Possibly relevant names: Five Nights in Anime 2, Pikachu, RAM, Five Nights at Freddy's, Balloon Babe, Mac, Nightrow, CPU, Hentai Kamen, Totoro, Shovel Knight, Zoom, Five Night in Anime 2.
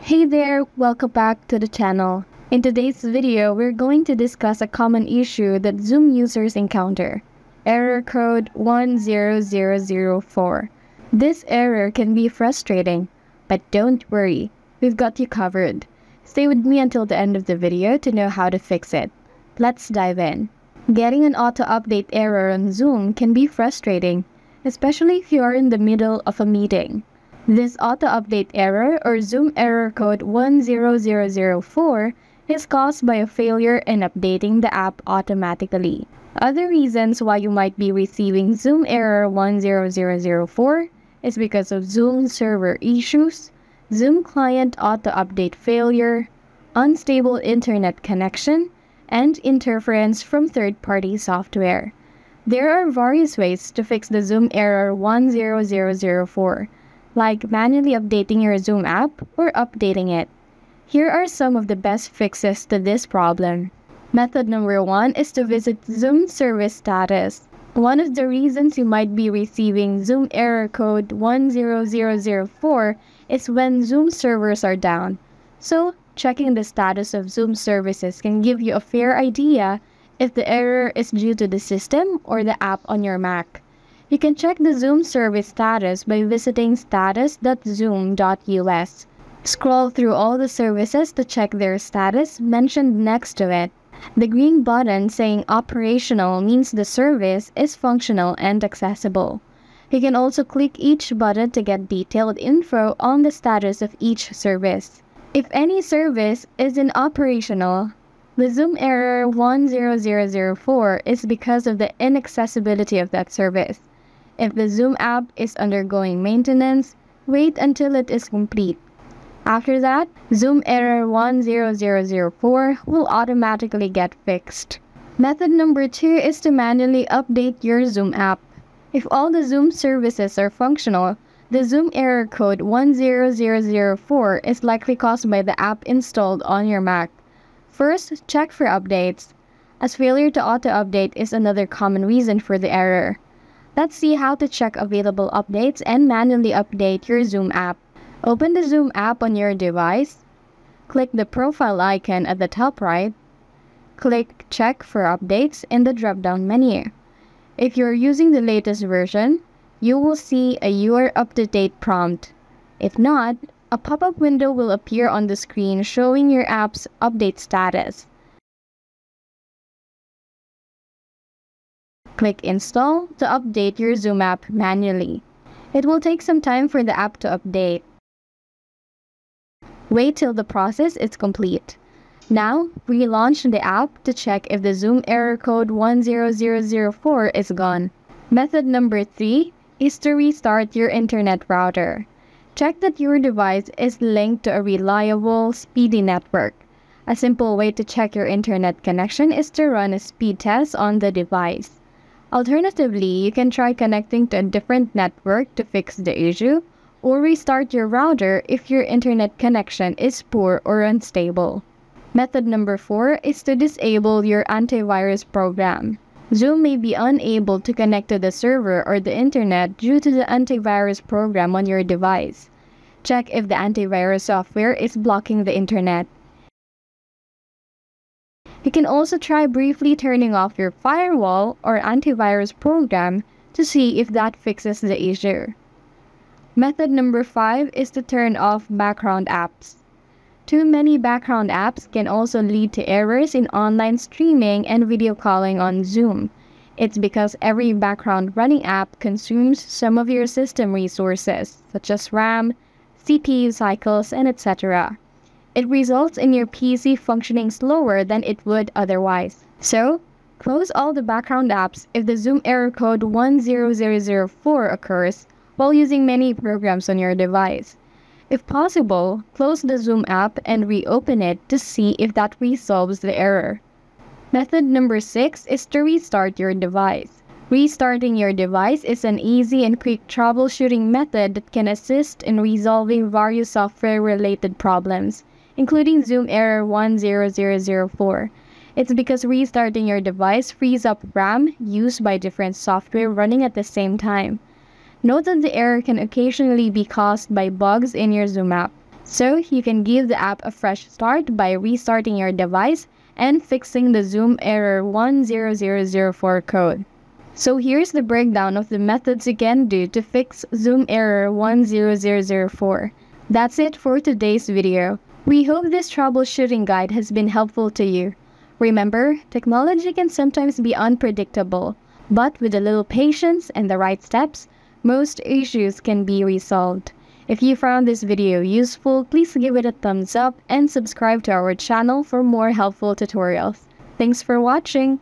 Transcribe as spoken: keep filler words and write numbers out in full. Hey there, welcome back to the channel. In today's video, we're going to discuss a common issue that Zoom users encounter, error code one zero zero zero four. This error can be frustrating, but don't worry, we've got you covered. Stay with me until the end of the video to know how to fix it. Let's dive in. Getting an auto-update error on Zoom can be frustrating, especially if you are in the middle of a meeting. This auto-update error or Zoom error code one zero zero zero four is caused by a failure in updating the app automatically. Other reasons why you might be receiving Zoom error one zero zero zero four is because of Zoom server issues, Zoom client auto-update failure, unstable internet connection, and interference from third-party software. There are various ways to fix the Zoom error one zero zero zero four. Like manually updating your Zoom app or updating it. Here are some of the best fixes to this problem. Method number one is to visit Zoom service status. One of the reasons you might be receiving Zoom error code one zero zero zero four is when Zoom servers are down. So, checking the status of Zoom services can give you a fair idea if the error is due to the system or the app on your Mac. You can check the Zoom service status by visiting status dot zoom dot U S. Scroll through all the services to check their status mentioned next to it. The green button saying operational means the service is functional and accessible. You can also click each button to get detailed info on the status of each service. If any service isn't operational, the Zoom error one zero zero zero four is because of the inaccessibility of that service. If the Zoom app is undergoing maintenance, wait until it is complete. After that, Zoom error one zero zero zero four will automatically get fixed. Method number two is to manually update your Zoom app. If all the Zoom services are functional, the Zoom error code one zero zero zero four is likely caused by the app installed on your Mac. First, check for updates, as failure to auto-update is another common reason for the error. Let's see how to check available updates and manually update your Zoom app. Open the Zoom app on your device. Click the profile icon at the top right. Click Check for Updates in the drop-down menu. If you're using the latest version, you will see a You're Up-to-Date prompt. If not, a pop-up window will appear on the screen showing your app's update status. Click Install to update your Zoom app manually. It will take some time for the app to update. Wait till the process is complete. Now, relaunch the app to check if the Zoom error code one zero zero zero four is gone. Method number three is to restart your internet router. Check that your device is linked to a reliable, speedy network. A simple way to check your internet connection is to run a speed test on the device. Alternatively, you can try connecting to a different network to fix the issue, or restart your router if your internet connection is poor or unstable. Method number four is to disable your antivirus program. Zoom may be unable to connect to the server or the internet due to the antivirus program on your device. Check if the antivirus software is blocking the internet. You can also try briefly turning off your firewall or antivirus program to see if that fixes the issue. Method number five is to turn off background apps. Too many background apps can also lead to errors in online streaming and video calling on Zoom. It's because every background running app consumes some of your system resources, such as RAM, C P U cycles, and et cetera. It results in your P C functioning slower than it would otherwise. So, close all the background apps if the Zoom error code one zero zero zero four occurs while using many programs on your device. If possible, close the Zoom app and reopen it to see if that resolves the error. Method number six is to restart your device. Restarting your device is an easy and quick troubleshooting method that can assist in resolving various software-related problems, including Zoom error one zero zero zero four. It's because restarting your device frees up RAM used by different software running at the same time. Note that the error can occasionally be caused by bugs in your Zoom app. So you can give the app a fresh start by restarting your device and fixing the Zoom error one zero zero zero four code. So here's the breakdown of the methods you can do to fix Zoom error one zero zero zero four. That's it for today's video. We hope this troubleshooting guide has been helpful to you. Remember, technology can sometimes be unpredictable, but with a little patience and the right steps, most issues can be resolved. If you found this video useful, please give it a thumbs up and subscribe to our channel for more helpful tutorials. Thanks for watching!